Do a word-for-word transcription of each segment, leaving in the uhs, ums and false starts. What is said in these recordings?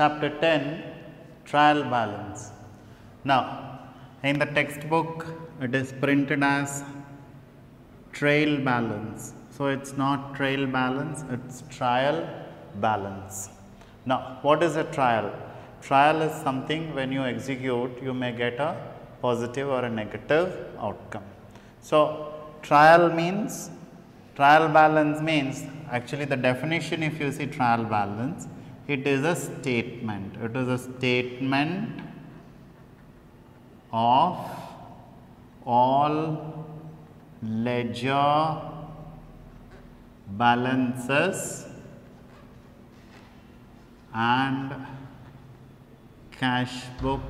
chapter ten, trial balance. Now, in the textbook it is printed as trail balance. So, it is not trail balance, it is trial balance. Now, what is a trial? Trial is something when you execute you may get a positive or a negative outcome. So, trial means, trial balance means actually the definition, if you see trial balance, it is a statement, it is a statement of all ledger balances and cash book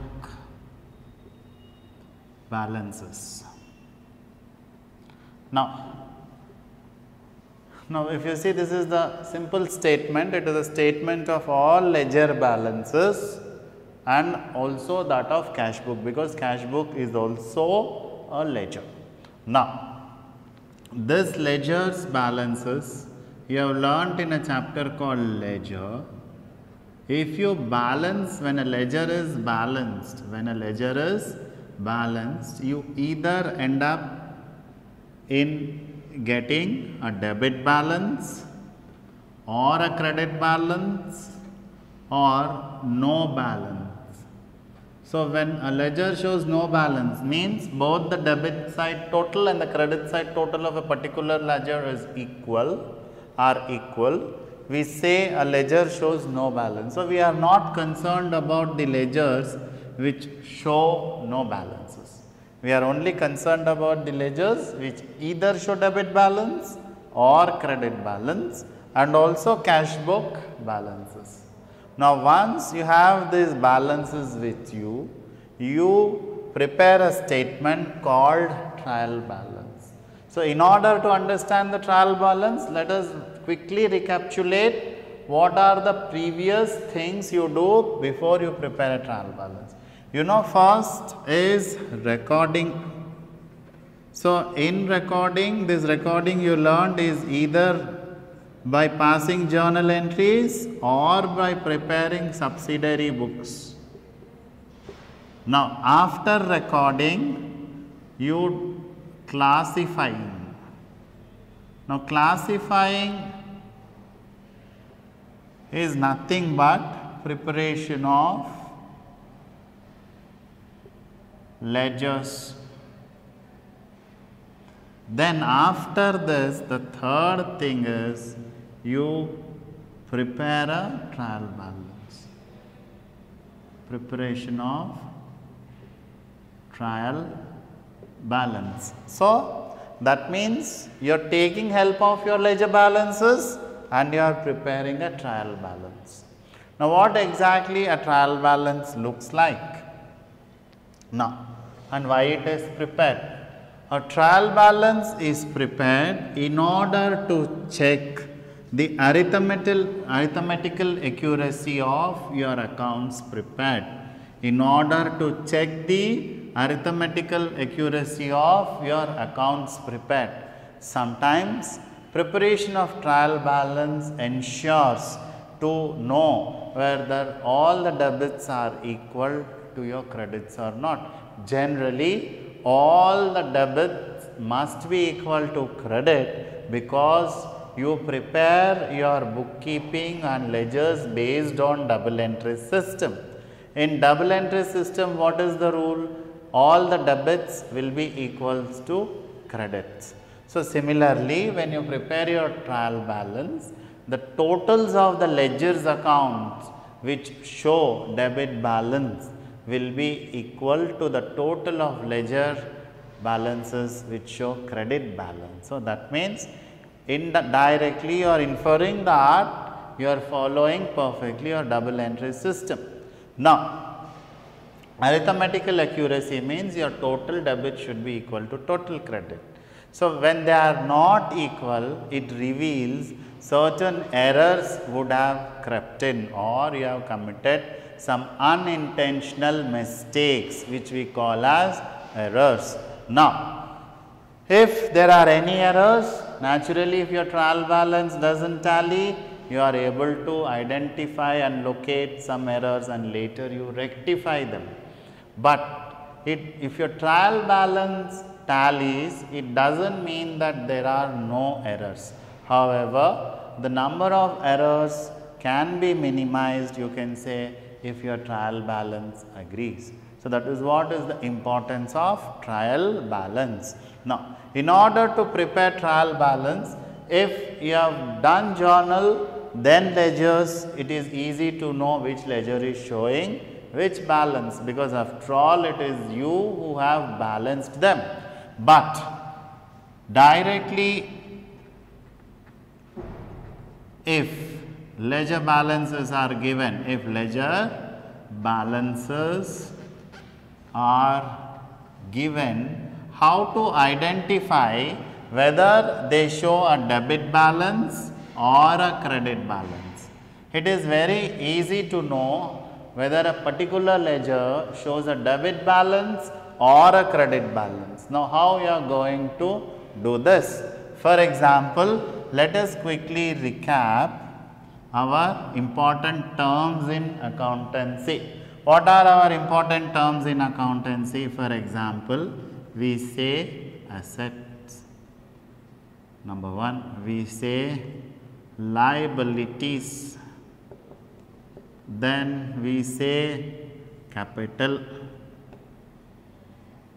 balances. Now, now if you see, this is the simple statement, it is a statement of all ledger balances and also that of cash book, because cash book is also a ledger. Now, this ledger's balances you have learnt in a chapter called ledger. If you balance, when a ledger is balanced, when a ledger is balanced, you either end up in getting a debit balance or a credit balance or no balance. So, when a ledger shows no balance, means both the debit side total and the credit side total of a particular ledger is equal, are equal. We say a ledger shows no balance. So, we are not concerned about the ledgers which show no balances. We are only concerned about the ledgers which either show debit balance or credit balance and also cash book balances. Now, once you have these balances with you, you prepare a statement called trial balance. So, in order to understand the trial balance, let us quickly recapitulate what are the previous things you do before you prepare a trial balance. You know, first is recording. So, in recording, this recording you learned is either by passing journal entries or by preparing subsidiary books. Now, after recording, you classifying. Now, classifying is nothing but preparation of ledgers. Then after this, the third thing is you prepare a trial balance, preparation of trial balance. So, that means you are taking help of your ledger balances and you are preparing a trial balance. Now, what exactly a trial balance looks like now and why it is prepared? A trial balance is prepared in order to check the arithmetical, arithmetical accuracy of your accounts prepared, in order to check the arithmetical accuracy of your accounts prepared. Sometimes preparation of trial balance ensures to know whether all the debits are equal to your credits or not. Generally, all the debits must be equal to credit because you prepare your bookkeeping and ledgers based on double entry system. In double entry system, what is the rule? All the debits will be equals to credits. So, similarly, when you prepare your trial balance, the totals of the ledger's accounts which show debit balance will be equal to the total of ledger balances which show credit balance. So, that means in the directly you are inferring that you are following perfectly your double entry system. Now, arithmetical accuracy means your total debit should be equal to total credit. So, when they are not equal, it reveals certain errors would have crept in or you have committed some unintentional mistakes which we call as errors. Now, if there are any errors, naturally if your trial balance does not tally, you are able to identify and locate some errors and later you rectify them. But it, if your trial balance tallies, it does not mean that there are no errors. However, the number of errors can be minimized, you can say, if your trial balance agrees. So, that is what is the importance of trial balance. Now, in order to prepare trial balance, if you have done journal, then ledgers, it is easy to know which ledger is showing which balance, because after all it is you who have balanced them. But directly, if ledger balances are given, if ledger balances are given, how to identify whether they show a debit balance or a credit balance? It is very easy to know whether a particular ledger shows a debit balance or a credit balance. Now, how you are going to do this? For example, let us quickly recap our important terms in accountancy. What are our important terms in accountancy? For example, we say assets, number one, we say liabilities, then we say capital.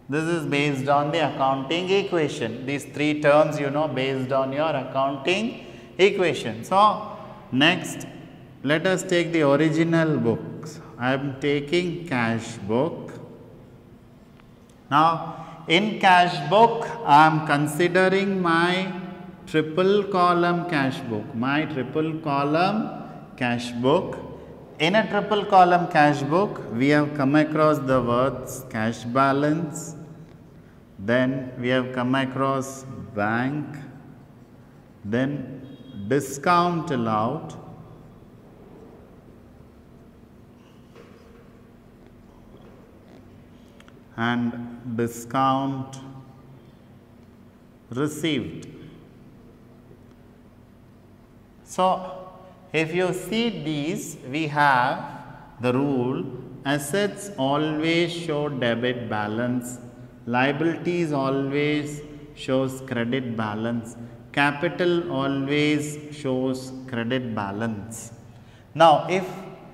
This is based on the accounting equation. These three terms you know based on your accounting equation. So, next let us take the original books. I am taking cash book. Now, in cash book I am considering my triple column cash book, my triple column cash book. In a triple column cash book, we have come across the words cash balance, then we have come across bank, then discount allowed, and discount received. So, if you see these, we have the rule, assets always show debit balance, liabilities always shows credit balance, capital always shows credit balance. Now, if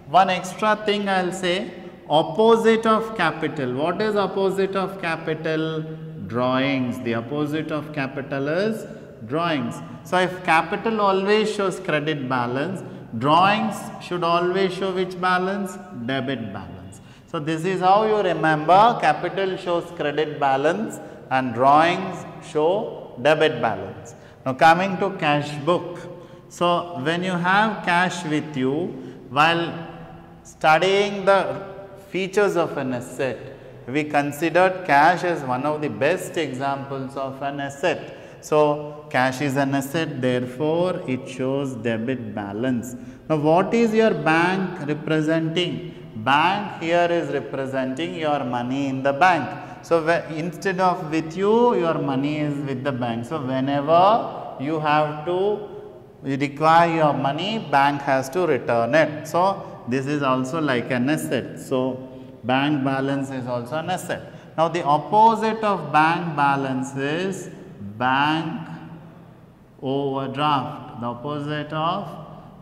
one extra thing I will say, opposite of capital, what is opposite of capital? Drawings. The opposite of capital is drawings. So, if capital always shows credit balance, drawings should always show which balance? Debit balance. So, this is how you remember, capital shows credit balance and drawings show debit balance. Now, coming to cash book. So, when you have cash with you, while studying the features of an asset, we considered cash as one of the best examples of an asset. So, cash is an asset, therefore it shows debit balance. Now, what is your bank representing? Bank here is representing your money in the bank. So, instead of with you, your money is with the bank. So, whenever you have to you require your money, bank has to return it. So, this is also like an asset. So, bank balance is also an asset. Now, the opposite of bank balance is bank overdraft. The opposite of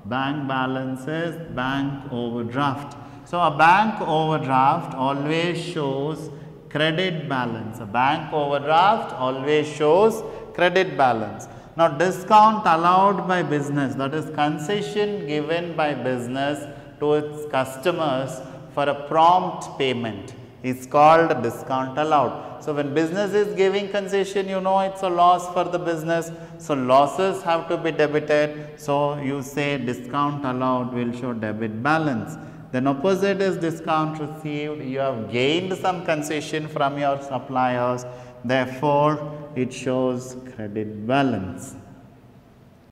bank balance is bank overdraft. So, a bank overdraft always shows credit balance. A bank overdraft always shows credit balance. Now, discount allowed by business, that is concession given by business to its customers for a prompt payment, is called discount allowed. So, when business is giving concession, you know it is a loss for the business. So, losses have to be debited. So, you say discount allowed will show debit balance. Then opposite is discount received. You have gained some concession from your suppliers. Therefore, it shows credit balance.